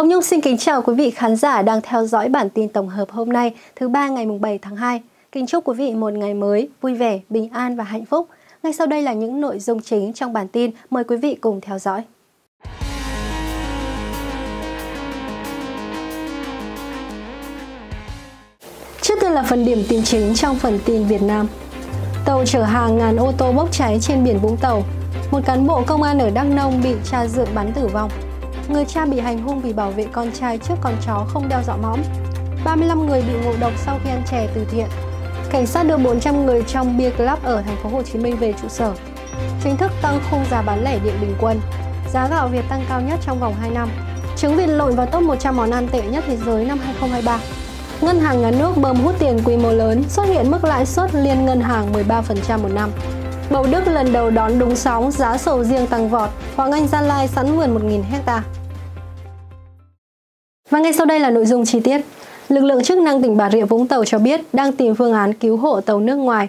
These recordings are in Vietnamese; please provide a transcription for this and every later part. Hồng Nhung xin kính chào quý vị khán giả đang theo dõi bản tin tổng hợp hôm nay, thứ ba ngày 7 tháng 2. Kính chúc quý vị một ngày mới vui vẻ, bình an và hạnh phúc. Ngay sau đây là những nội dung chính trong bản tin, mời quý vị cùng theo dõi. Trước tiên là phần điểm tin chính trong phần tin Việt Nam. Tàu chở hàng ngàn ô tô bốc cháy trên biển Vũng Tàu. Một cán bộ công an ở Đắk Nông bị cha dượng bắn tử vong. Người cha bị hành hung vì bảo vệ con trai trước con chó không đeo dọa mõm. 35 người bị ngộ độc sau khi ăn chè từ thiện. Cảnh sát đưa 400 người trong Beer Club ở thành phố Hồ Chí Minh về trụ sở. Chính thức tăng khung giá bán lẻ điện bình quân. Giá gạo Việt tăng cao nhất trong vòng 2 năm. Trứng vịt lộn vào top 100 món ăn tệ nhất thế giới năm 2023. Ngân hàng nhà nước bơm hút tiền quy mô lớn, xuất hiện mức lãi suất liên ngân hàng 13% một năm. Bầu Đức lần đầu đón đúng sóng, giá sầu riêng tăng vọt. Hoàng Anh Gia Lai sẵn vườn 1.000 hectare. Và ngay sau đây là nội dung chi tiết. Lực lượng chức năng tỉnh Bà Rịa Vũng Tàu cho biết đang tìm phương án cứu hộ tàu nước ngoài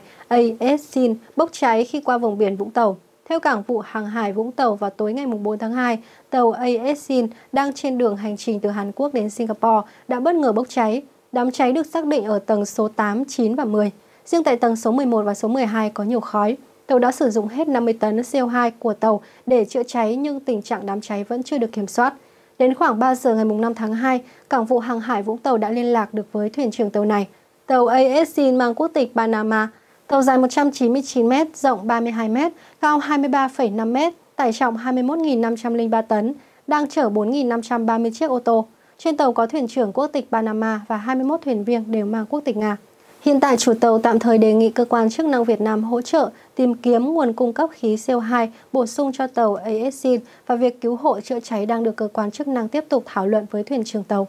ASin bốc cháy khi qua vùng biển Vũng Tàu. Theo Cảng vụ Hàng hải Vũng Tàu, vào tối ngày 4 tháng 2, tàu ASin đang trên đường hành trình từ Hàn Quốc đến Singapore đã bất ngờ bốc cháy. Đám cháy được xác định ở tầng số 8, 9 và 10. Riêng tại tầng số 11 và số 12 có nhiều khói. Tàu đã sử dụng hết 50 tấn CO2 của tàu để chữa cháy nhưng tình trạng đám cháy vẫn chưa được kiểm soát. Đến khoảng 3 giờ ngày 5 tháng 2, Cảng vụ Hàng hải Vũng Tàu đã liên lạc được với thuyền trưởng tàu này. Tàu ASC mang quốc tịch Panama. Tàu dài 199m, rộng 32m, cao 23,5m, tải trọng 21.503 tấn, đang chở 4.530 chiếc ô tô. Trên tàu có thuyền trưởng quốc tịch Panama và 21 thuyền viên đều mang quốc tịch Nga. Hiện tại, chủ tàu tạm thời đề nghị cơ quan chức năng Việt Nam hỗ trợ tìm kiếm nguồn cung cấp khí CO2 bổ sung cho tàu ASin và việc cứu hộ chữa cháy đang được cơ quan chức năng tiếp tục thảo luận với thuyền trưởng tàu.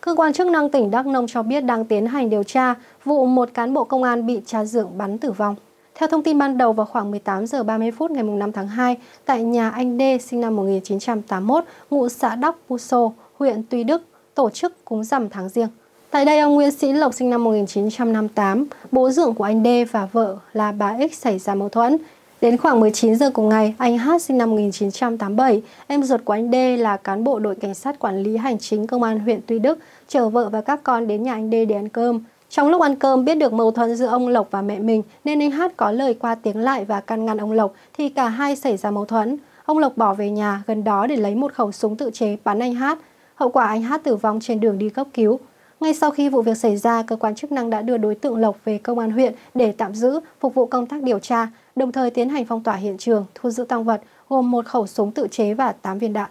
Cơ quan chức năng tỉnh Đắk Nông cho biết đang tiến hành điều tra vụ một cán bộ công an bị cha dượng bắn tử vong. Theo thông tin ban đầu, vào khoảng 18 giờ 30 phút ngày 5 tháng 2, tại nhà anh D sinh năm 1981, ngụ xã Đắk Puso, huyện Tuy Đức, tổ chức cúng rằm tháng Giêng. Tại đây, ông Nguyễn Sĩ Lộc sinh năm 1958, bố dượng của anh D và vợ là bà X xảy ra mâu thuẫn. Đến khoảng 19 giờ cùng ngày, anh H sinh năm 1987, em ruột của anh D là cán bộ đội cảnh sát quản lý hành chính công an huyện Tuy Đức, chở vợ và các con đến nhà anh D để ăn cơm. Trong lúc ăn cơm, biết được mâu thuẫn giữa ông Lộc và mẹ mình nên anh H có lời qua tiếng lại và can ngăn ông Lộc thì cả hai xảy ra mâu thuẫn. Ông Lộc bỏ về nhà gần đó để lấy một khẩu súng tự chế bắn anh H. Hậu quả anh H tử vong trên đường đi cấp cứu. Ngay sau khi vụ việc xảy ra, cơ quan chức năng đã đưa đối tượng Lộc về công an huyện để tạm giữ, phục vụ công tác điều tra, đồng thời tiến hành phong tỏa hiện trường, thu giữ tang vật gồm một khẩu súng tự chế và 8 viên đạn.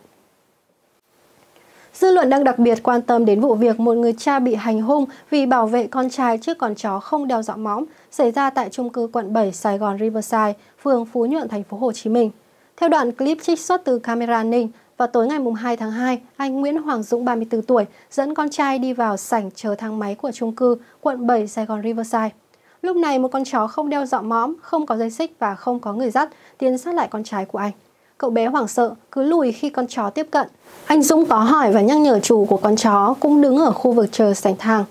Dư luận đang đặc biệt quan tâm đến vụ việc một người cha bị hành hung vì bảo vệ con trai trước con chó không đeo dọa mõm xảy ra tại chung cư quận 7 Sài Gòn Riverside, phường Phú Nhuận, thành phố Hồ Chí Minh. Theo đoạn clip trích xuất từ camera an ninh, vào tối ngày 2 tháng 2, anh Nguyễn Hoàng Dũng, 34 tuổi, dẫn con trai đi vào sảnh chờ thang máy của chung cư quận 7 Sài Gòn Riverside. Lúc này, một con chó không đeo dọa mõm, không có dây xích và không có người dắt tiến sát lại con trai của anh. Cậu bé hoảng sợ, cứ lùi khi con chó tiếp cận. Anh Dũng có hỏi và nhắc nhở chủ của con chó cũng đứng ở khu vực chờ sảnh thang.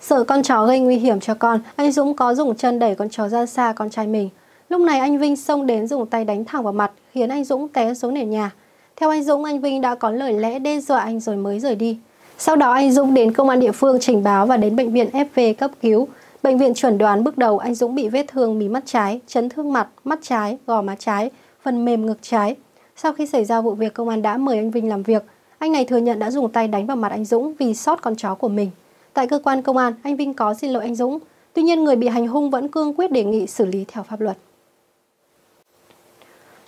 Sợ con chó gây nguy hiểm cho con, anh Dũng có dùng chân đẩy con chó ra xa con trai mình. Lúc này, anh Vinh xông đến dùng tay đánh thẳng vào mặt, khiến anh Dũng té xuống nền nhà. Theo anh Dũng, anh Vinh đã có lời lẽ đe dọa anh rồi mới rời đi. Sau đó anh Dũng đến công an địa phương trình báo và đến bệnh viện FV cấp cứu. Bệnh viện chuẩn đoán bước đầu anh Dũng bị vết thương mí mắt trái, chấn thương mặt, mắt trái, gò má trái, phần mềm ngực trái. Sau khi xảy ra vụ việc, công an đã mời anh Vinh làm việc. Anh này thừa nhận đã dùng tay đánh vào mặt anh Dũng vì sót con chó của mình. Tại cơ quan công an, anh Vinh có xin lỗi anh Dũng. Tuy nhiên, người bị hành hung vẫn cương quyết đề nghị xử lý theo pháp luật.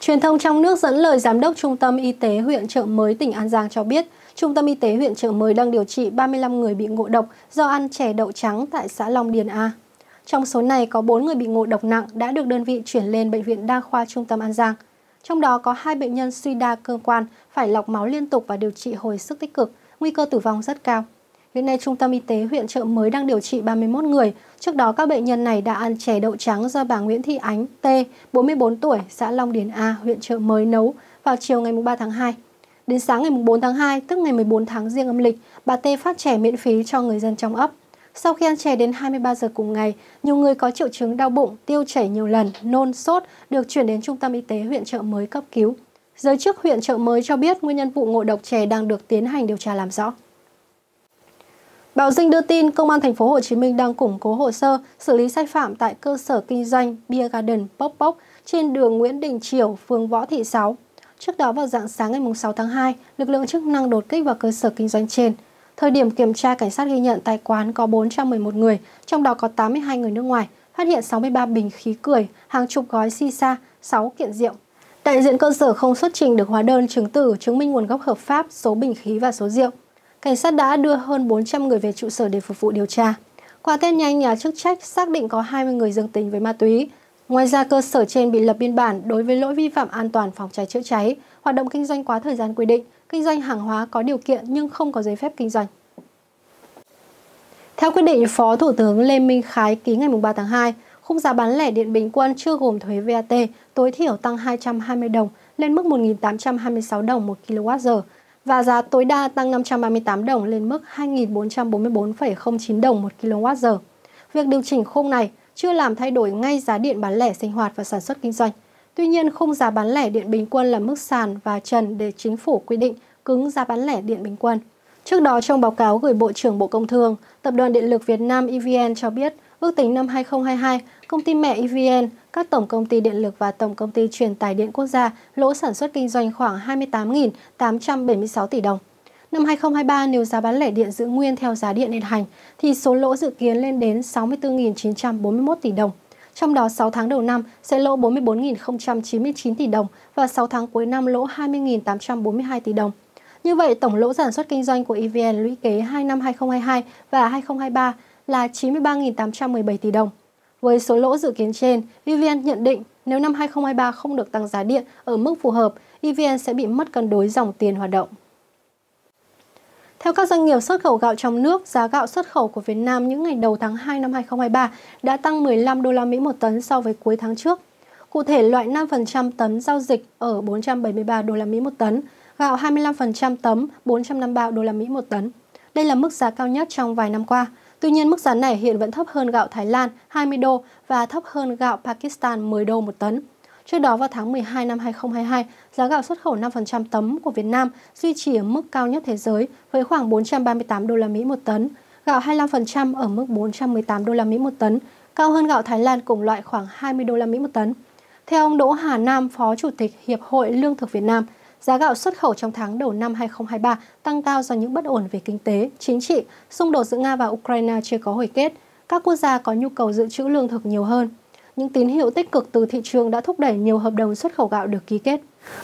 Truyền thông trong nước dẫn lời Giám đốc Trung tâm Y tế huyện Chợ Mới, tỉnh An Giang cho biết, Trung tâm Y tế huyện Chợ Mới đang điều trị 35 người bị ngộ độc do ăn chè đậu trắng tại xã Long Điền A. Trong số này có 4 người bị ngộ độc nặng đã được đơn vị chuyển lên Bệnh viện Đa khoa Trung tâm An Giang. Trong đó có 2 bệnh nhân suy đa cơ quan phải lọc máu liên tục và điều trị hồi sức tích cực, nguy cơ tử vong rất cao. Hiện nay, Trung tâm Y tế huyện Chợ Mới đang điều trị 31 người. Trước đó, các bệnh nhân này đã ăn chè đậu trắng do bà Nguyễn Thị Ánh T, 44 tuổi, xã Long Điền A, huyện Chợ Mới nấu vào chiều ngày 3 tháng 2. Đến sáng ngày 4 tháng 2, tức ngày 14 tháng Giêng âm lịch, bà T phát chè miễn phí cho người dân trong ấp. Sau khi ăn chè đến 23 giờ cùng ngày, nhiều người có triệu chứng đau bụng, tiêu chảy nhiều lần, nôn, sốt được chuyển đến Trung tâm Y tế huyện Chợ Mới cấp cứu. Giới chức huyện Chợ Mới cho biết nguyên nhân vụ ngộ độc chè đang được tiến hành điều tra làm rõ. Báo Dinh đưa tin Công an Thành phố Hồ Chí Minh đang củng cố hồ sơ xử lý sai phạm tại cơ sở kinh doanh Beer Garden Pop Pop trên đường Nguyễn Đình Chiểu, phường Võ Thị Sáu. Trước đó vào rạng sáng ngày 6 tháng 2, lực lượng chức năng đột kích vào cơ sở kinh doanh trên. Thời điểm kiểm tra, cảnh sát ghi nhận tại quán có 411 người, trong đó có 82 người nước ngoài, phát hiện 63 bình khí cười, hàng chục gói shisha, 6 kiện rượu. Đại diện cơ sở không xuất trình được hóa đơn chứng từ chứng minh nguồn gốc hợp pháp, số bình khí và số rượu. Cảnh sát đã đưa hơn 400 người về trụ sở để phục vụ điều tra. Qua test nhanh, nhà chức trách xác định có 20 người dương tính với ma túy. Ngoài ra, cơ sở trên bị lập biên bản đối với lỗi vi phạm an toàn phòng cháy chữa cháy, hoạt động kinh doanh quá thời gian quy định, kinh doanh hàng hóa có điều kiện nhưng không có giấy phép kinh doanh. Theo quyết định Phó Thủ tướng Lê Minh Khái ký ngày 3 tháng 2, khung giá bán lẻ điện bình quân chưa gồm thuế VAT tối thiểu tăng 220 đồng lên mức 1.826 đồng 1 kWh và giá tối đa tăng 538 đồng lên mức 2.444,09 đồng 1 kWh. Việc điều chỉnh khung này chưa làm thay đổi ngay giá điện bán lẻ sinh hoạt và sản xuất kinh doanh. Tuy nhiên, khung giá bán lẻ điện bình quân là mức sàn và trần để chính phủ quy định cứng giá bán lẻ điện bình quân. Trước đó, trong báo cáo gửi Bộ trưởng Bộ Công Thương, Tập đoàn Điện lực Việt Nam EVN cho biết, ước tính năm 2022, công ty mẹ EVN, các tổng công ty điện lực và tổng công ty truyền tải điện quốc gia lỗ sản xuất kinh doanh khoảng 28.876 tỷ đồng. Năm 2023, nếu giá bán lẻ điện giữ nguyên theo giá điện hiện hành, thì số lỗ dự kiến lên đến 64.941 tỷ đồng. Trong đó, 6 tháng đầu năm sẽ lỗ 44.099 tỷ đồng và 6 tháng cuối năm lỗ 20.842 tỷ đồng. Như vậy, tổng lỗ sản xuất kinh doanh của EVN lũy kế 2 năm 2022 và 2023 là 93.817 tỷ đồng. Với số lỗ dự kiến trên, EVN nhận định nếu năm 2023 không được tăng giá điện ở mức phù hợp, EVN sẽ bị mất cân đối dòng tiền hoạt động. Theo các doanh nghiệp xuất khẩu gạo trong nước, giá gạo xuất khẩu của Việt Nam những ngày đầu tháng 2 năm 2023 đã tăng 15 đô la Mỹ một tấn so với cuối tháng trước. Cụ thể, loại 5% tấm giao dịch ở 473 đô la Mỹ một tấn, gạo 25% tấm 453 đô la Mỹ một tấn. Đây là mức giá cao nhất trong vài năm qua. Tuy nhiên, mức giá này hiện vẫn thấp hơn gạo Thái Lan 20 đô và thấp hơn gạo Pakistan 10 đô một tấn. Trước đó, vào tháng 12 năm 2022, giá gạo xuất khẩu 5% tấm của Việt Nam duy trì ở mức cao nhất thế giới với khoảng 438 đô la Mỹ một tấn, gạo 25% ở mức 418 đô la Mỹ một tấn, cao hơn gạo Thái Lan cùng loại khoảng 20 đô la Mỹ một tấn. Theo ông Đỗ Hà Nam, Phó Chủ tịch Hiệp hội Lương thực Việt Nam, giá gạo xuất khẩu trong tháng đầu năm 2023 tăng cao do những bất ổn về kinh tế, chính trị, xung đột giữa Nga và Ukraine chưa có hồi kết. Các quốc gia có nhu cầu dự trữ lương thực nhiều hơn. Những tín hiệu tích cực từ thị trường đã thúc đẩy nhiều hợp đồng xuất khẩu gạo được ký kết.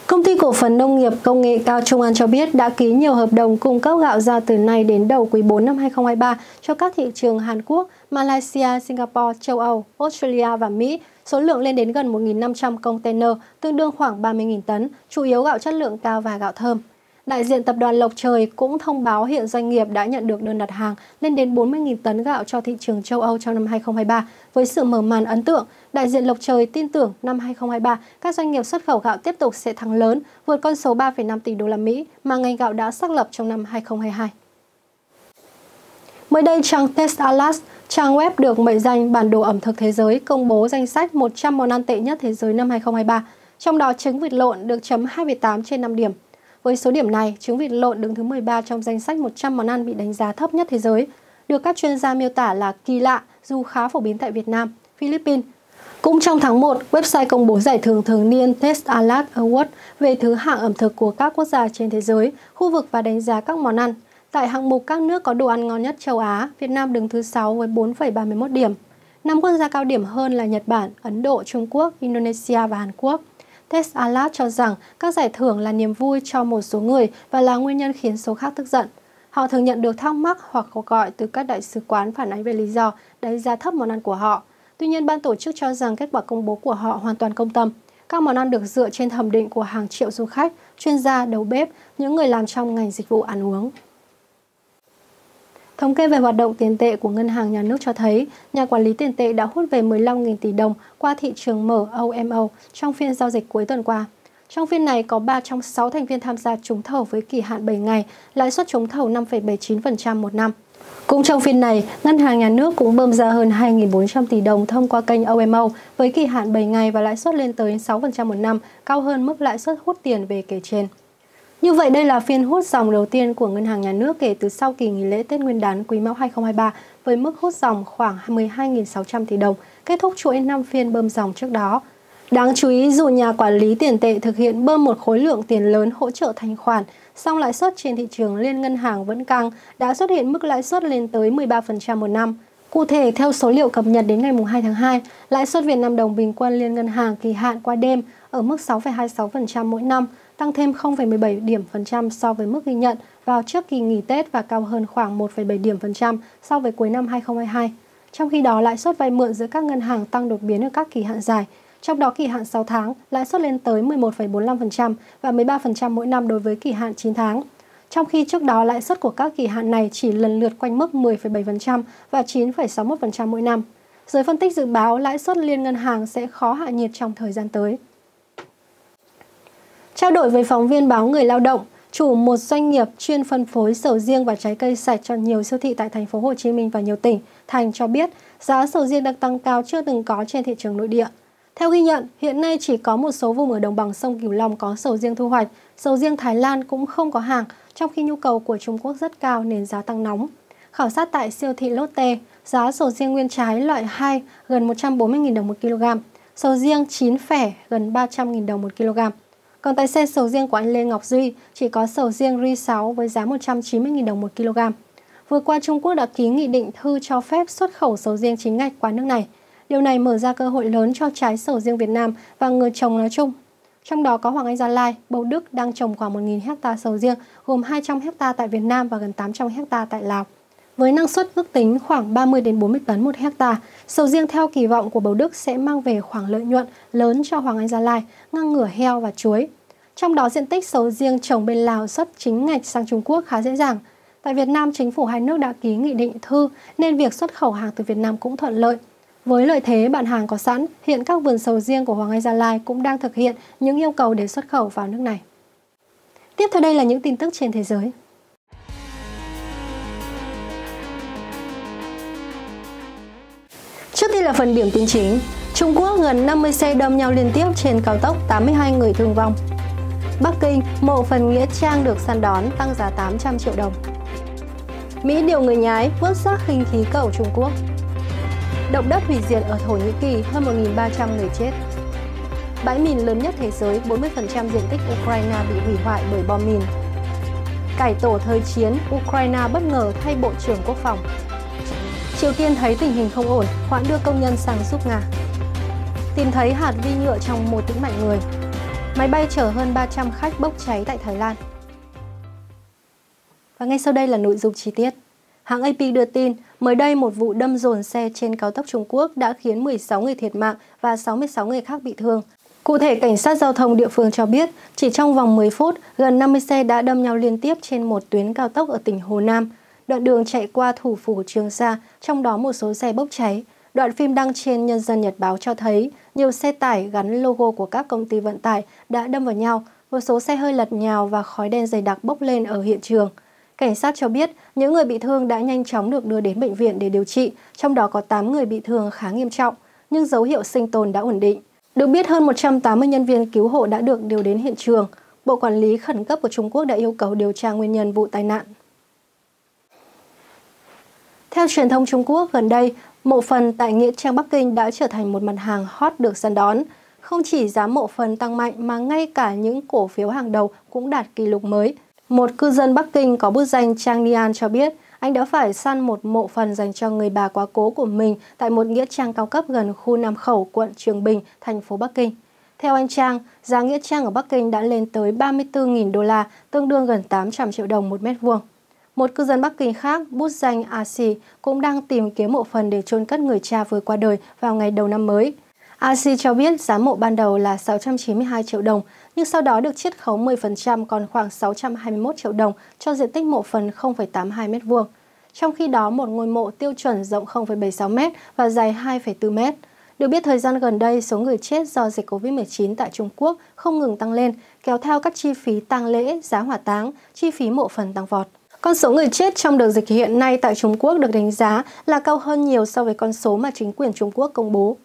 Công ty Cổ phần Nông nghiệp Công nghệ cao Trung An cho biết đã ký nhiều hợp đồng cung cấp gạo ra từ nay đến đầu quý 4 năm 2023 cho các thị trường Hàn Quốc, Malaysia, Singapore, châu Âu, Australia và Mỹ. Số lượng lên đến gần 1.500 container, tương đương khoảng 30.000 tấn, chủ yếu gạo chất lượng cao và gạo thơm. Đại diện Tập đoàn Lộc Trời cũng thông báo hiện doanh nghiệp đã nhận được đơn đặt hàng lên đến 40.000 tấn gạo cho thị trường châu Âu trong năm 2023. Với sự mở màn ấn tượng, đại diện Lộc Trời tin tưởng năm 2023 các doanh nghiệp xuất khẩu gạo tiếp tục sẽ thắng lớn, vượt con số 3,5 tỷ đô la Mỹ mà ngành gạo đã xác lập trong năm 2022. Mới đây, trang Taste Atlas, trang web được mệnh danh bản đồ ẩm thực thế giới, công bố danh sách 100 món ăn tệ nhất thế giới năm 2023, trong đó trứng vịt lộn được chấm 2,8 trên 5 điểm. Với số điểm này, trứng vịt lộn đứng thứ 13 trong danh sách 100 món ăn bị đánh giá thấp nhất thế giới, được các chuyên gia miêu tả là kỳ lạ dù khá phổ biến tại Việt Nam, Philippines. Cũng trong tháng 1, website công bố giải thưởng thường niên Taste Atlas Award về thứ hạng ẩm thực của các quốc gia trên thế giới, khu vực và đánh giá các món ăn. Tại hạng mục các nước có đồ ăn ngon nhất châu Á, Việt Nam đứng thứ 6 với 4,31 điểm. 5 quốc gia cao điểm hơn là Nhật Bản, Ấn Độ, Trung Quốc, Indonesia và Hàn Quốc. Taste Atlas cho rằng các giải thưởng là niềm vui cho một số người và là nguyên nhân khiến số khác tức giận. Họ thường nhận được thắc mắc hoặc cuộc gọi từ các đại sứ quán phản ánh về lý do đánh giá thấp món ăn của họ. Tuy nhiên, ban tổ chức cho rằng kết quả công bố của họ hoàn toàn công tâm. Các món ăn được dựa trên thẩm định của hàng triệu du khách, chuyên gia, đầu bếp, những người làm trong ngành dịch vụ ăn uống. Thống kê về hoạt động tiền tệ của Ngân hàng Nhà nước cho thấy, nhà quản lý tiền tệ đã hút về 15.000 tỷ đồng qua thị trường mở OMO trong phiên giao dịch cuối tuần qua. Trong phiên này, có 3 trong 6 thành viên tham gia trúng thầu với kỳ hạn 7 ngày, lãi suất trúng thầu 5,79% một năm. Cũng trong phiên này, Ngân hàng Nhà nước cũng bơm ra hơn 2.400 tỷ đồng thông qua kênh OMO với kỳ hạn 7 ngày và lãi suất lên tới 6% một năm, cao hơn mức lãi suất hút tiền về kể trên. Như vậy, đây là phiên hút dòng đầu tiên của Ngân hàng Nhà nước kể từ sau kỳ nghỉ lễ Tết Nguyên đán Quý Mão 2023 với mức hút dòng khoảng 12.600 tỷ đồng, kết thúc chuỗi 5 phiên bơm dòng trước đó. Đáng chú ý, dù nhà quản lý tiền tệ thực hiện bơm một khối lượng tiền lớn hỗ trợ thanh khoản, song lãi suất trên thị trường liên ngân hàng vẫn căng, đã xuất hiện mức lãi suất lên tới 13% một năm. Cụ thể, theo số liệu cập nhật đến ngày 2 tháng 2, lãi suất Việt Nam đồng bình quân liên ngân hàng kỳ hạn qua đêm ở mức 6,26% mỗi năm, tăng thêm 0,17 điểm phần trăm so với mức ghi nhận vào trước kỳ nghỉ Tết và cao hơn khoảng 1,7 điểm phần trăm so với cuối năm 2022. Trong khi đó, lãi suất vay mượn giữa các ngân hàng tăng đột biến ở các kỳ hạn dài. Trong đó, kỳ hạn 6 tháng, lãi suất lên tới 11,45% và 13% mỗi năm đối với kỳ hạn 9 tháng. Trong khi trước đó, lãi suất của các kỳ hạn này chỉ lần lượt quanh mức 10,7% và 9,61% mỗi năm. Giới phân tích dự báo, lãi suất liên ngân hàng sẽ khó hạ nhiệt trong thời gian tới. Trao đổi với phóng viên báo Người Lao Động, chủ một doanh nghiệp chuyên phân phối sầu riêng và trái cây sạch cho nhiều siêu thị tại thành phố Hồ Chí Minh và nhiều tỉnh, thành cho biết giá sầu riêng đang tăng cao chưa từng có trên thị trường nội địa. Theo ghi nhận, hiện nay chỉ có một số vùng ở đồng bằng sông Cửu Long có sầu riêng thu hoạch, sầu riêng Thái Lan cũng không có hàng, trong khi nhu cầu của Trung Quốc rất cao nên giá tăng nóng. Khảo sát tại siêu thị Lotte, giá sầu riêng nguyên trái loại 2 gần 140.000 đồng 1 kg, sầu riêng chín phẻ gần 300.000 đồng 1 kg. Còn tại xe sầu riêng của anh Lê Ngọc Duy chỉ có sầu riêng Ri 6 với giá 190.000 đồng 1 kg. Vừa qua, Trung Quốc đã ký nghị định thư cho phép xuất khẩu sầu riêng chính ngạch qua nước này. Điều này mở ra cơ hội lớn cho trái sầu riêng Việt Nam và người trồng nói chung. Trong đó có Hoàng Anh Gia Lai, Bầu Đức đang trồng khoảng 1.000 hectare sầu riêng, gồm 200 hectare tại Việt Nam và gần 800 hectare tại Lào. Với năng suất ước tính khoảng 30-40 tấn một hectare, sầu riêng theo kỳ vọng của Bầu Đức sẽ mang về khoảng lợi nhuận lớn cho Hoàng Anh Gia Lai, ngang ngửa heo và chuối. Trong đó, diện tích sầu riêng trồng bên Lào xuất chính ngạch sang Trung Quốc khá dễ dàng. Tại Việt Nam, chính phủ hai nước đã ký nghị định thư nên việc xuất khẩu hàng từ Việt Nam cũng thuận lợi. Với lợi thế bạn hàng có sẵn, hiện các vườn sầu riêng của Hoàng Anh Gia Lai cũng đang thực hiện những yêu cầu để xuất khẩu vào nước này. Tiếp theo đây là những tin tức trên thế giới. Trước tiên là phần điểm tin chính. Trung Quốc gần 50 xe đâm nhau liên tiếp trên cao tốc, 82 người thương vong. Bắc Kinh, mộ phần nghĩa trang được săn đón, tăng giá 800 triệu đồng. Mỹ điều người nhái vớt xác khinh khí cầu Trung Quốc. Động đất hủy diệt ở Thổ Nhĩ Kỳ, hơn 1.300 người chết. Bãi mìn lớn nhất thế giới, 40% diện tích Ukraine bị hủy hoại bởi bom mìn. Cải tổ thời chiến, Ukraine bất ngờ thay Bộ trưởng Quốc phòng. Triều Tiên thấy tình hình không ổn, hoãn đưa công nhân sang giúp Nga. Tìm thấy hạt vi nhựa trong một tĩnh mạch người. Máy bay chở hơn 300 khách bốc cháy tại Thái Lan. Và ngay sau đây là nội dung chi tiết. Hãng AP đưa tin, mới đây một vụ đâm dồn xe trên cao tốc Trung Quốc đã khiến 16 người thiệt mạng và 66 người khác bị thương. Cụ thể, cảnh sát giao thông địa phương cho biết, chỉ trong vòng 10 phút, gần 50 xe đã đâm nhau liên tiếp trên một tuyến cao tốc ở tỉnh Hồ Nam, đoạn đường chạy qua thủ phủ Trường Sa, trong đó một số xe bốc cháy. Đoạn phim đăng trên Nhân dân Nhật Báo cho thấy, nhiều xe tải gắn logo của các công ty vận tải đã đâm vào nhau, một số xe hơi lật nhào và khói đen dày đặc bốc lên ở hiện trường. Cảnh sát cho biết, những người bị thương đã nhanh chóng được đưa đến bệnh viện để điều trị, trong đó có 8 người bị thương khá nghiêm trọng, nhưng dấu hiệu sinh tồn đã ổn định. Được biết, hơn 180 nhân viên cứu hộ đã được điều đến hiện trường. Bộ Quản lý Khẩn cấp của Trung Quốc đã yêu cầu điều tra nguyên nhân vụ tai nạn. Theo truyền thông Trung Quốc, gần đây, mộ phần tại Nghĩa Trang Bắc Kinh đã trở thành một mặt hàng hot được săn đón. Không chỉ giá mộ phần tăng mạnh mà ngay cả những cổ phiếu hàng đầu cũng đạt kỷ lục mới. Một cư dân Bắc Kinh có bút danh Trang Nian cho biết, anh đã phải săn một mộ phần dành cho người bà quá cố của mình tại một nghĩa trang cao cấp gần khu Nam Khẩu, quận Trường Bình, thành phố Bắc Kinh. Theo anh Trang, giá nghĩa trang ở Bắc Kinh đã lên tới 34.000 đô la, tương đương gần 800 triệu đồng một mét vuông. Một cư dân Bắc Kinh khác, bút danh ASin, cũng đang tìm kiếm mộ phần để chôn cất người cha vừa qua đời vào ngày đầu năm mới. ASI cho biết giá mộ ban đầu là 692 triệu đồng, nhưng sau đó được chiết khấu 10% còn khoảng 621 triệu đồng cho diện tích mộ phần 0,82 m2. Trong khi đó, một ngôi mộ tiêu chuẩn rộng 0,76 m và dài 2,4 m. Được biết, thời gian gần đây, số người chết do dịch COVID-19 tại Trung Quốc không ngừng tăng lên, kéo theo các chi phí tang lễ, giá hỏa táng, chi phí mộ phần tăng vọt. Con số người chết trong đợt dịch hiện nay tại Trung Quốc được đánh giá là cao hơn nhiều so với con số mà chính quyền Trung Quốc công bố.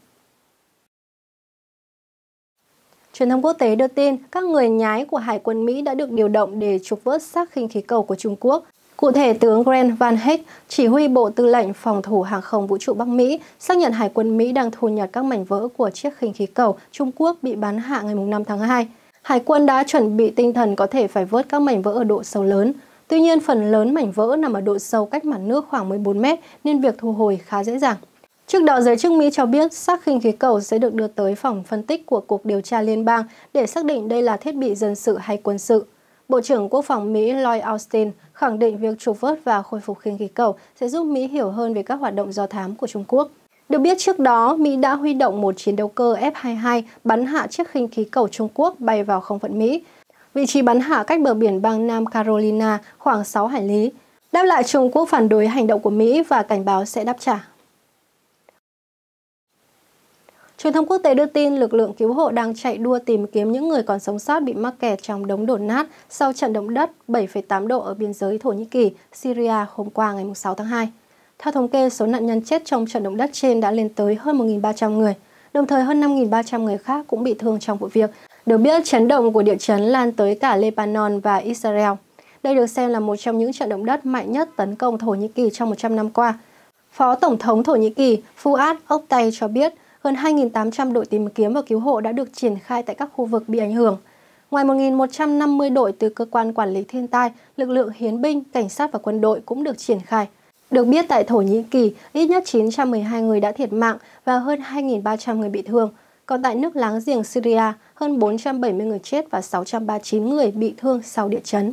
Truyền thông quốc tế đưa tin, các người nhái của Hải quân Mỹ đã được điều động để trục vớt xác khinh khí cầu của Trung Quốc. Cụ thể, tướng Glen Van Hek, chỉ huy Bộ Tư lệnh Phòng thủ Hàng không Vũ trụ Bắc Mỹ, xác nhận Hải quân Mỹ đang thu nhặt các mảnh vỡ của chiếc khinh khí cầu Trung Quốc bị bắn hạ ngày 5 tháng 2. Hải quân đã chuẩn bị tinh thần có thể phải vớt các mảnh vỡ ở độ sâu lớn. Tuy nhiên, phần lớn mảnh vỡ nằm ở độ sâu cách mặt nước khoảng 14 mét nên việc thu hồi khá dễ dàng. Trước đó, giới chức Mỹ cho biết xác khinh khí cầu sẽ được đưa tới phòng phân tích của Cục Điều tra Liên bang để xác định đây là thiết bị dân sự hay quân sự. Bộ trưởng Quốc phòng Mỹ Lloyd Austin khẳng định việc trục vớt và khôi phục khinh khí cầu sẽ giúp Mỹ hiểu hơn về các hoạt động do thám của Trung Quốc. Được biết trước đó, Mỹ đã huy động một chiến đấu cơ F-22 bắn hạ chiếc khinh khí cầu Trung Quốc bay vào không phận Mỹ. Vị trí bắn hạ cách bờ biển bang Nam Carolina khoảng 6 hải lý. Đáp lại, Trung Quốc phản đối hành động của Mỹ và cảnh báo sẽ đáp trả. Truyền thông quốc tế đưa tin lực lượng cứu hộ đang chạy đua tìm kiếm những người còn sống sót bị mắc kẹt trong đống đổ nát sau trận động đất 7,8 độ ở biên giới Thổ Nhĩ Kỳ, Syria hôm qua ngày 6 tháng 2. Theo thống kê, số nạn nhân chết trong trận động đất trên đã lên tới hơn 1.300 người, đồng thời hơn 5.300 người khác cũng bị thương trong vụ việc. Được biết, chấn động của địa chấn lan tới cả Lebanon và Israel. Đây được xem là một trong những trận động đất mạnh nhất tấn công Thổ Nhĩ Kỳ trong 100 năm qua. Phó Tổng thống Thổ Nhĩ Kỳ Fuat Oktay cho biết, hơn 2.800 đội tìm kiếm và cứu hộ đã được triển khai tại các khu vực bị ảnh hưởng. Ngoài 1.150 đội từ cơ quan quản lý thiên tai, lực lượng hiến binh, cảnh sát và quân đội cũng được triển khai. Được biết, tại Thổ Nhĩ Kỳ, ít nhất 912 người đã thiệt mạng và hơn 2.300 người bị thương. Còn tại nước láng giềng Syria, hơn 470 người chết và 639 người bị thương sau địa chấn.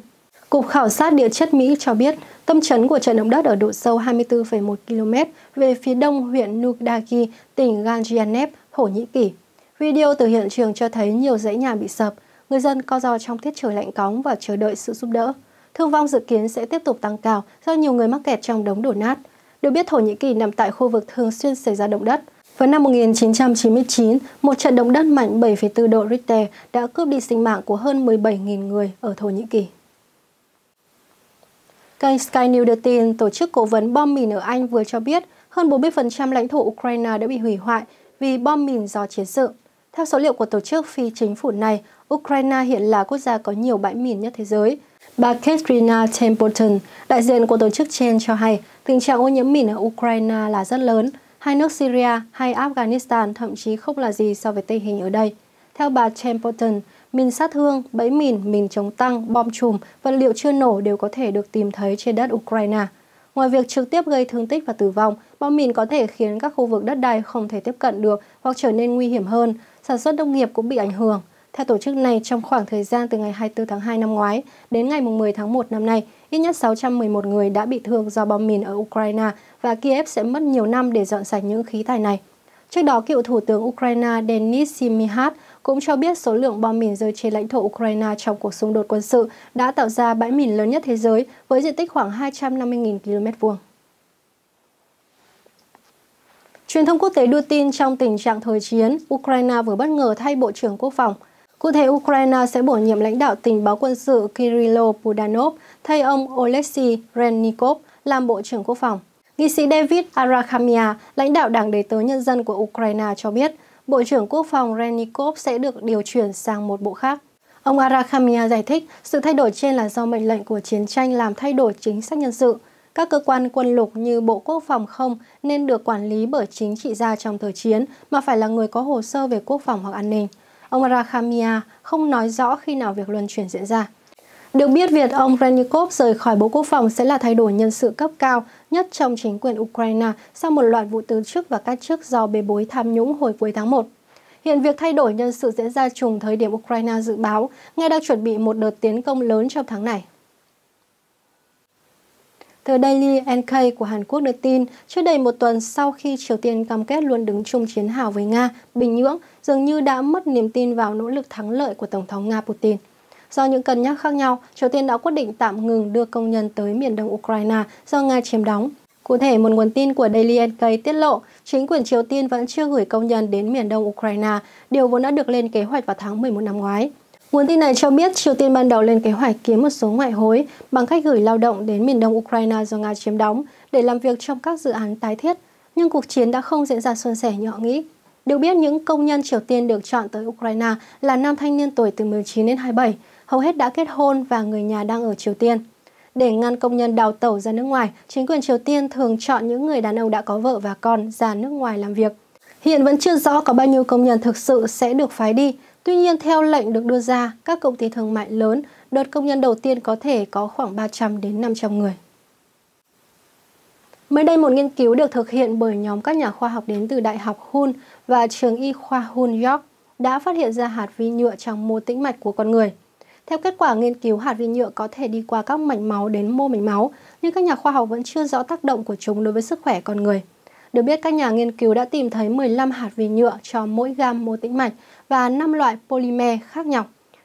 Cục Khảo sát Địa chất Mỹ cho biết, tâm chấn của trận động đất ở độ sâu 24,1 km về phía đông huyện Nukdagi, tỉnh Gaziantep, Thổ Nhĩ Kỳ. Video từ hiện trường cho thấy nhiều dãy nhà bị sập, người dân co ro trong tiết trời lạnh cóng và chờ đợi sự giúp đỡ. Thương vong dự kiến sẽ tiếp tục tăng cao do nhiều người mắc kẹt trong đống đổ nát. Được biết, Thổ Nhĩ Kỳ nằm tại khu vực thường xuyên xảy ra động đất. Vào năm 1999, một trận động đất mạnh 7,4 độ Richter đã cướp đi sinh mạng của hơn 17.000 người ở Thổ Nhĩ Kỳ. Kênh Sky News đưa tin, tổ chức cố vấn bom mìn ở Anh vừa cho biết hơn 40% lãnh thổ Ukraine đã bị hủy hoại vì bom mìn do chiến sự. Theo số liệu của tổ chức phi chính phủ này, Ukraine hiện là quốc gia có nhiều bãi mìn nhất thế giới. Bà Katerina Templeton, đại diện của tổ chức trên cho hay, tình trạng ô nhiễm mìn ở Ukraine là rất lớn. Hai nước Syria hay Afghanistan thậm chí không là gì so với tình hình ở đây. Theo bà Templeton, mìn sát thương, bẫy mìn, mìn chống tăng, bom chùm, vật liệu chưa nổ đều có thể được tìm thấy trên đất Ukraine. Ngoài việc trực tiếp gây thương tích và tử vong, bom mìn có thể khiến các khu vực đất đai không thể tiếp cận được hoặc trở nên nguy hiểm hơn, sản xuất nông nghiệp cũng bị ảnh hưởng. Theo tổ chức này, trong khoảng thời gian từ ngày 24 tháng 2 năm ngoái đến ngày 10 tháng 1 năm nay, ít nhất 611 người đã bị thương do bom mìn ở Ukraine và Kiev sẽ mất nhiều năm để dọn sạch những khí tài này. Trước đó, cựu Thủ tướng Ukraine Denis Shmyhal cũng cho biết số lượng bom mìn rơi trên lãnh thổ Ukraine trong cuộc xung đột quân sự đã tạo ra bãi mìn lớn nhất thế giới với diện tích khoảng 250.000 km2. Truyền thông quốc tế đưa tin trong tình trạng thời chiến, Ukraine vừa bất ngờ thay Bộ trưởng Quốc phòng. Cụ thể, Ukraine sẽ bổ nhiệm lãnh đạo tình báo quân sự Kyrylo Budanov thay ông Oleksii Reznikov làm Bộ trưởng Quốc phòng. Nghị sĩ David Arakhamia, lãnh đạo Đảng Đầy tớ Nhân dân của Ukraine cho biết, Bộ trưởng Quốc phòng Reznikov sẽ được điều chuyển sang một bộ khác. Ông Arakhamia giải thích sự thay đổi trên là do mệnh lệnh của chiến tranh làm thay đổi chính sách nhân sự. Các cơ quan quân lục như Bộ Quốc phòng không nên được quản lý bởi chính trị gia trong thời chiến mà phải là người có hồ sơ về quốc phòng hoặc an ninh. Ông Arakhamia không nói rõ khi nào việc luân chuyển diễn ra. Được biết, việc ông Reznikov rời khỏi Bộ Quốc phòng sẽ là thay đổi nhân sự cấp cao nhất trong chính quyền Ukraine sau một loạt vụ từ chức và cách chức do bê bối tham nhũng hồi cuối tháng 1. Hiện việc thay đổi nhân sự diễn ra trùng thời điểm Ukraine dự báo ngay đang chuẩn bị một đợt tiến công lớn trong tháng này. Từ Daily NK của Hàn Quốc đưa tin, trước đây một tuần sau khi Triều Tiên cam kết luôn đứng chung chiến hào với Nga, Bình Nhưỡng dường như đã mất niềm tin vào nỗ lực thắng lợi của Tổng thống Nga Putin. Do những cân nhắc khác nhau, Triều Tiên đã quyết định tạm ngừng đưa công nhân tới miền đông Ukraine do Nga chiếm đóng. Cụ thể, một nguồn tin của Daily NK tiết lộ, chính quyền Triều Tiên vẫn chưa gửi công nhân đến miền đông Ukraine, điều vốn đã được lên kế hoạch vào tháng 11 năm ngoái. Nguồn tin này cho biết Triều Tiên ban đầu lên kế hoạch kiếm một số ngoại hối bằng cách gửi lao động đến miền đông Ukraine do Nga chiếm đóng để làm việc trong các dự án tái thiết, nhưng cuộc chiến đã không diễn ra suôn sẻ như họ nghĩ. Được biết, những công nhân Triều Tiên được chọn tới Ukraine là nam thanh niên tuổi từ 19 đến 27, hầu hết đã kết hôn và người nhà đang ở Triều Tiên. Để ngăn công nhân đào tẩu ra nước ngoài, chính quyền Triều Tiên thường chọn những người đàn ông đã có vợ và con ra nước ngoài làm việc. Hiện vẫn chưa rõ có bao nhiêu công nhân thực sự sẽ được phái đi. Tuy nhiên, theo lệnh được đưa ra, các công ty thương mại lớn, đợt công nhân đầu tiên có thể có khoảng 300 đến 500 người. Mới đây, một nghiên cứu được thực hiện bởi nhóm các nhà khoa học đến từ Đại học Hun và trường y khoa Hun York đã phát hiện ra hạt vi nhựa trong mô tĩnh mạch của con người. Theo kết quả nghiên cứu, hạt vi nhựa có thể đi qua các mạch máu đến mô mạch máu, nhưng các nhà khoa học vẫn chưa rõ tác động của chúng đối với sức khỏe con người. Được biết, các nhà nghiên cứu đã tìm thấy 15 hạt vi nhựa cho mỗi gam mô tĩnh mạch và 5 loại polymer khác nhau.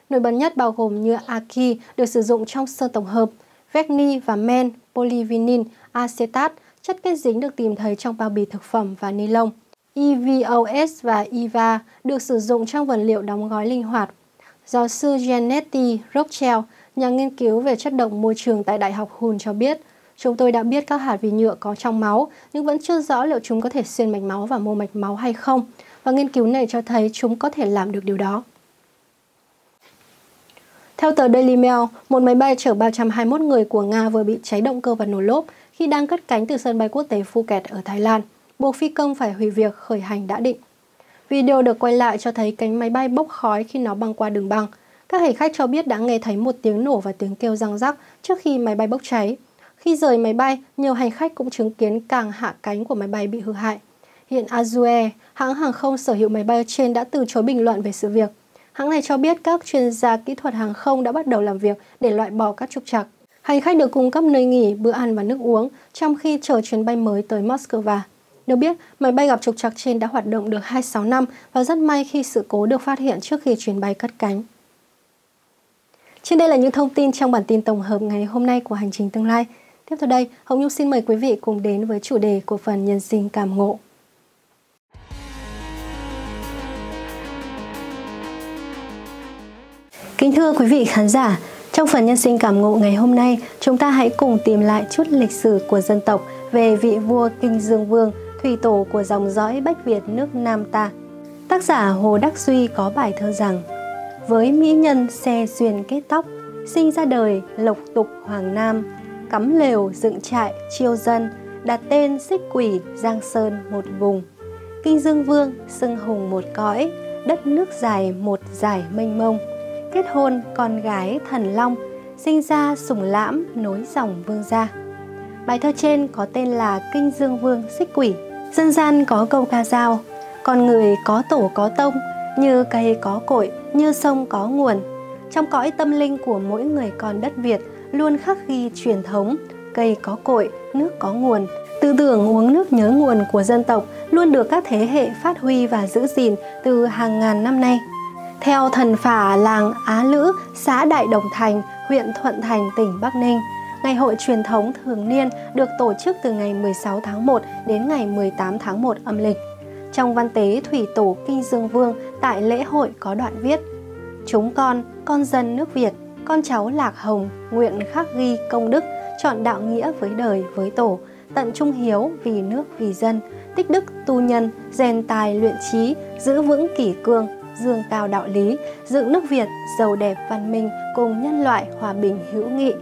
Nổi bật nhất bao gồm nhựa Aki được sử dụng trong sơn tổng hợp, Vecni và men, polyvinyl, acetat, chất kết dính được tìm thấy trong bao bì thực phẩm và ni lông. EVOS và EVA được sử dụng trong vật liệu đóng gói linh hoạt. Giáo sư Jeanetti Rochelle, nhà nghiên cứu về chất độc môi trường tại Đại học Hun cho biết, chúng tôi đã biết các hạt vi nhựa có trong máu, nhưng vẫn chưa rõ liệu chúng có thể xuyên mạch máu và mô mạch máu hay không, và nghiên cứu này cho thấy chúng có thể làm được điều đó. Theo tờ Daily Mail, một máy bay chở 321 người của Nga vừa bị cháy động cơ và nổ lốp khi đang cất cánh từ sân bay quốc tế Phuket ở Thái Lan, buộc phi công phải hủy việc khởi hành đã định. Video được quay lại cho thấy cánh máy bay bốc khói khi nó băng qua đường băng. Các hành khách cho biết đã nghe thấy một tiếng nổ và tiếng kêu răng rắc trước khi máy bay bốc cháy. Khi rời máy bay, nhiều hành khách cũng chứng kiến càng hạ cánh của máy bay bị hư hại. Hiện Azur Air, hãng hàng không sở hữu máy bay trên, đã từ chối bình luận về sự việc. Hãng này cho biết các chuyên gia kỹ thuật hàng không đã bắt đầu làm việc để loại bỏ các trục trặc. Hành khách được cung cấp nơi nghỉ, bữa ăn và nước uống trong khi chờ chuyến bay mới tới Moscow. Được biết, máy bay gặp trục trặc trên đã hoạt động được 26 năm và rất may khi sự cố được phát hiện trước khi chuyến bay cất cánh. Trên đây là những thông tin trong bản tin tổng hợp ngày hôm nay của Hành Trình Tương Lai. Tiếp theo đây, Hồng Nhung xin mời quý vị cùng đến với chủ đề của phần nhân sinh cảm ngộ. Kính thưa quý vị khán giả, trong phần nhân sinh cảm ngộ ngày hôm nay, chúng ta hãy cùng tìm lại chút lịch sử của dân tộc về vị vua Kinh Dương Vương, thủy tổ của dòng dõi Bách Việt nước Nam ta. Tác giả Hồ Đắc Duy có bài thơ rằng: với mỹ nhân xe xuyên kết tóc, sinh ra đời Lộc Tục Hoàng Nam, cắm lều dựng trại chiêu dân, đặt tên Xích Quỷ Giang Sơn một vùng. Kinh Dương Vương xưng hùng một cõi, đất nước dài một dải mênh mông. Kết hôn con gái Thần Long, sinh ra Sùng Lãm nối dòng vương gia. Bài thơ trên có tên là Kinh Dương Vương Xích Quỷ. Dân gian có câu ca dao: con người có tổ có tông, như cây có cội, như sông có nguồn. Trong cõi tâm linh của mỗi người con đất Việt luôn khắc ghi truyền thống cây có cội, nước có nguồn. Tư tưởng uống nước nhớ nguồn của dân tộc luôn được các thế hệ phát huy và giữ gìn từ hàng ngàn năm nay. Theo thần phả làng Á Lữ, xã Đại Đồng Thành, huyện Thuận Thành, tỉnh Bắc Ninh, ngày hội truyền thống thường niên được tổ chức từ ngày 16 tháng 1 đến ngày 18 tháng 1 âm lịch. Trong văn tế thủy tổ Kinh Dương Vương tại lễ hội có đoạn viết: chúng con dân nước Việt, con cháu Lạc Hồng, nguyện khắc ghi công đức, chọn đạo nghĩa với đời với tổ, tận trung hiếu vì nước vì dân, tích đức tu nhân, rèn tài luyện trí, giữ vững kỷ cương, dương cao đạo lý, dựng nước Việt giàu đẹp văn minh, cùng nhân loại hòa bình hữu nghị.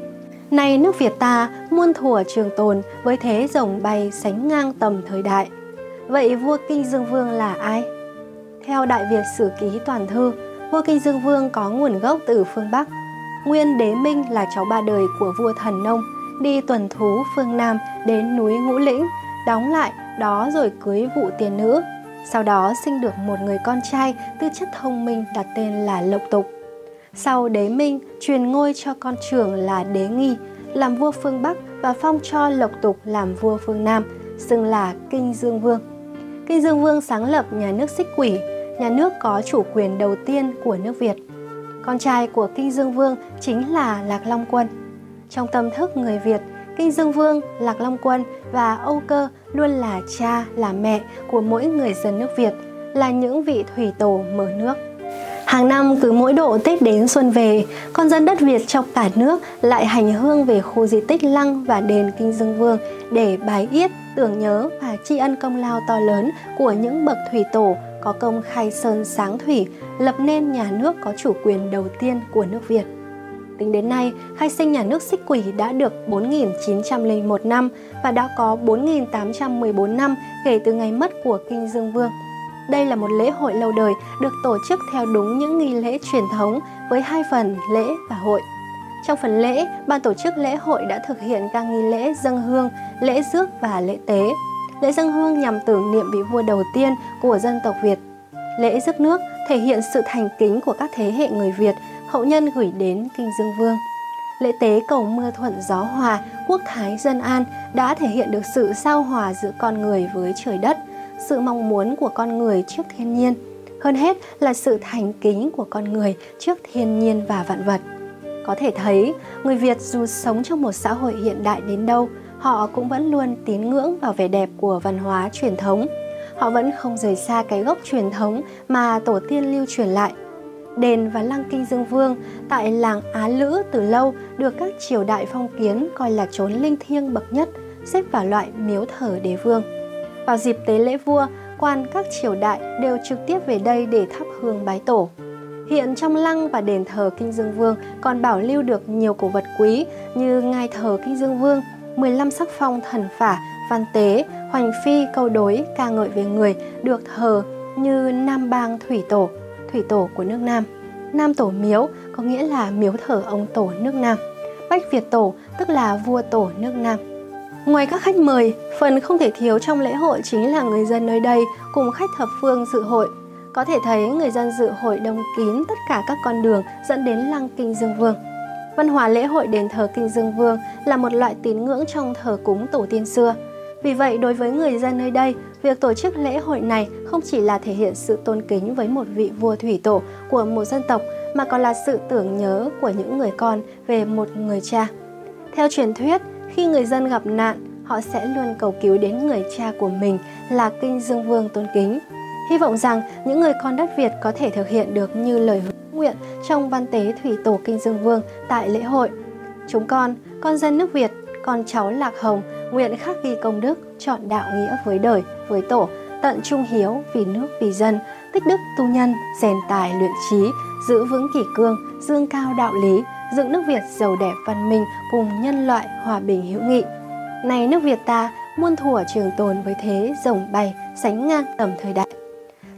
Nay nước Việt ta muôn thuở trường tồn, với thế rồng bay sánh ngang tầm thời đại. Vậy vua Kinh Dương Vương là ai? Theo Đại Việt Sử Ký Toàn Thư, vua Kinh Dương Vương có nguồn gốc từ phương Bắc. Nguyên Đế Minh là cháu ba đời của vua Thần Nông, đi tuần thú phương Nam đến núi Ngũ Lĩnh, đóng lại đó rồi cưới Vụ Tiền Nữ. Sau đó sinh được một người con trai tư chất thông minh đặt tên là Lộc Tục. Sau Đế Minh truyền ngôi cho con trưởng là Đế Nghi làm vua phương Bắc và phong cho Lộc Tục làm vua phương Nam, xưng là Kinh Dương Vương. Kinh Dương Vương sáng lập nhà nước Xích Quỷ, nhà nước có chủ quyền đầu tiên của nước Việt. Con trai của Kinh Dương Vương chính là Lạc Long Quân. Trong tâm thức người Việt, Kinh Dương Vương, Lạc Long Quân và Âu Cơ luôn là cha, là mẹ của mỗi người dân nước Việt, là những vị thủy tổ mở nước. Hàng năm cứ mỗi độ Tết đến xuân về, con dân đất Việt trong cả nước lại hành hương về khu di tích Lăng và đền Kinh Dương Vương để bái yết, tưởng nhớ và tri ân công lao to lớn của những bậc thủy tổ có công khai sơn sáng thủy, lập nên nhà nước có chủ quyền đầu tiên của nước Việt. Tính đến nay, khai sinh nhà nước Xích Quỷ đã được 4.901 năm và đã có 4.814 năm kể từ ngày mất của Kinh Dương Vương. Đây là một lễ hội lâu đời được tổ chức theo đúng những nghi lễ truyền thống với hai phần lễ và hội. Trong phần lễ, ban tổ chức lễ hội đã thực hiện các nghi lễ dâng hương, lễ rước và lễ tế. Lễ dâng hương nhằm tưởng niệm vị vua đầu tiên của dân tộc Việt. Lễ rước nước thể hiện sự thành kính của các thế hệ người Việt, hậu nhân gửi đến Kinh Dương Vương. Lễ tế cầu mưa thuận gió hòa, quốc thái dân an đã thể hiện được sự giao hòa giữa con người với trời đất, sự mong muốn của con người trước thiên nhiên, hơn hết là sự thành kính của con người trước thiên nhiên và vạn vật. Có thể thấy, người Việt dù sống trong một xã hội hiện đại đến đâu, họ cũng vẫn luôn tín ngưỡng vào vẻ đẹp của văn hóa truyền thống. Họ vẫn không rời xa cái gốc truyền thống mà tổ tiên lưu truyền lại. Đền và Lăng Kinh Dương Vương tại làng Á Lữ từ lâu được các triều đại phong kiến coi là chốn linh thiêng bậc nhất, xếp vào loại miếu thờ đế vương. Vào dịp tế lễ vua, quan các triều đại đều trực tiếp về đây để thắp hương bái tổ. Hiện trong lăng và đền thờ Kinh Dương Vương còn bảo lưu được nhiều cổ vật quý như ngai thờ Kinh Dương Vương, 15 sắc phong thần phả, văn tế, hoành phi câu đối ca ngợi về người được thờ như Nam Bang thủy tổ của nước Nam. Nam Tổ Miếu có nghĩa là miếu thờ ông tổ nước Nam. Bách Việt Tổ tức là vua tổ nước Nam. Ngoài các khách mời, phần không thể thiếu trong lễ hội chính là người dân nơi đây cùng khách thập phương dự hội. Có thể thấy người dân dự hội đông kín tất cả các con đường dẫn đến Lăng Kinh Dương Vương. Văn hóa lễ hội đền thờ Kinh Dương Vương là một loại tín ngưỡng trong thờ cúng tổ tiên xưa. Vì vậy, đối với người dân nơi đây, việc tổ chức lễ hội này không chỉ là thể hiện sự tôn kính với một vị vua thủy tổ của một dân tộc, mà còn là sự tưởng nhớ của những người con về một người cha. Theo truyền thuyết, khi người dân gặp nạn, họ sẽ luôn cầu cứu đến người cha của mình là Kinh Dương Vương tôn kính. Hy vọng rằng những người con đất Việt có thể thực hiện được như lời hứa nguyện trong văn tế thủy tổ Kinh Dương Vương tại lễ hội. Chúng con dân nước Việt, con cháu Lạc Hồng, nguyện khắc ghi công đức, chọn đạo nghĩa với đời, với tổ, tận trung hiếu, vì nước, vì dân, tích đức tu nhân, rèn tài luyện trí, giữ vững kỷ cương, dương cao đạo lý, dựng nước Việt giàu đẹp văn minh cùng nhân loại hòa bình hữu nghị. Này nước Việt ta, muôn thuở trường tồn với thế rồng bay, sánh ngang tầm thời đại.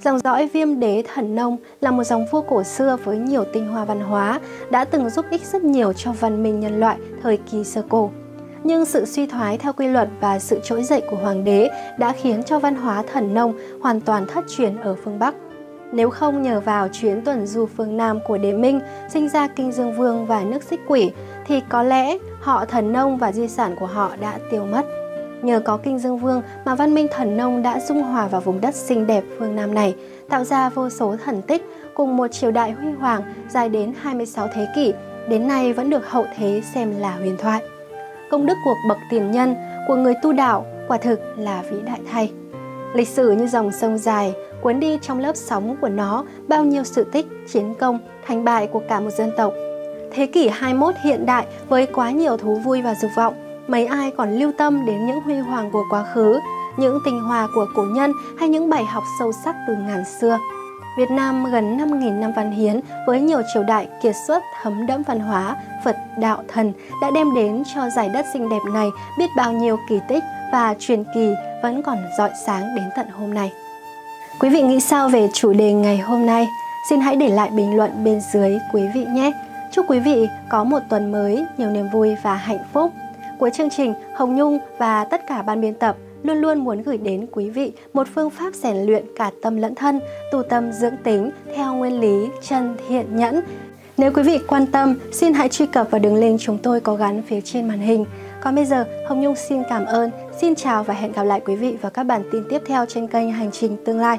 Dòng dõi Viêm Đế Thần Nông là một dòng vua cổ xưa với nhiều tinh hoa văn hóa, đã từng giúp ích rất nhiều cho văn minh nhân loại thời kỳ sơ cổ. Nhưng sự suy thoái theo quy luật và sự trỗi dậy của hoàng đế đã khiến cho văn hóa Thần Nông hoàn toàn thất truyền ở phương Bắc. Nếu không nhờ vào chuyến tuần du phương Nam của Đế Minh, sinh ra Kinh Dương Vương và nước Xích Quỷ, thì có lẽ họ Thần Nông và di sản của họ đã tiêu mất. Nhờ có Kinh Dương Vương mà văn minh Thần Nông đã dung hòa vào vùng đất xinh đẹp phương Nam này, tạo ra vô số thần tích cùng một triều đại huy hoàng dài đến 26 thế kỷ, đến nay vẫn được hậu thế xem là huyền thoại. Công đức của bậc tiền nhân, của người tu đạo quả thực là vĩ đại thay. Lịch sử như dòng sông dài, cuốn đi trong lớp sóng của nó bao nhiêu sự tích, chiến công, thành bại của cả một dân tộc. Thế kỷ 21 hiện đại với quá nhiều thú vui và dục vọng, mấy ai còn lưu tâm đến những huy hoàng của quá khứ, những tinh hoa của cổ nhân hay những bài học sâu sắc từ ngàn xưa. Việt Nam gần 5.000 năm văn hiến với nhiều triều đại kiệt xuất thấm đẫm văn hóa, Phật, đạo, thần đã đem đến cho giải đất xinh đẹp này biết bao nhiêu kỳ tích và truyền kỳ vẫn còn rọi sáng đến tận hôm nay. Quý vị nghĩ sao về chủ đề ngày hôm nay? Xin hãy để lại bình luận bên dưới quý vị nhé! Chúc quý vị có một tuần mới nhiều niềm vui và hạnh phúc! Cuối chương trình, Hồng Nhung và tất cả ban biên tập luôn luôn muốn gửi đến quý vị một phương pháp rèn luyện cả tâm lẫn thân, tu tâm dưỡng tính theo nguyên lý chân thiện nhẫn. Nếu quý vị quan tâm, xin hãy truy cập vào đường link chúng tôi có gắn phía trên màn hình. Còn bây giờ, Hồng Nhung xin cảm ơn, xin chào và hẹn gặp lại quý vị vào các bản tin tiếp theo trên kênh Hành Trình Tương Lai.